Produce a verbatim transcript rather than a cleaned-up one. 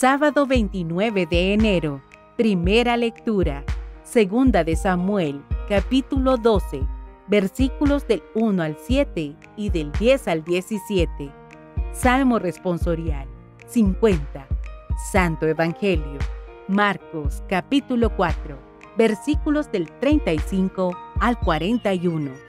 Sábado veintinueve de enero. Primera lectura. Segunda de Samuel, capítulo doce, versículos del uno al siete y del diez al diecisiete. Salmo responsorial cincuenta. Santo Evangelio. Marcos, capítulo cuatro, versículos del treinta y cinco al cuarenta y uno.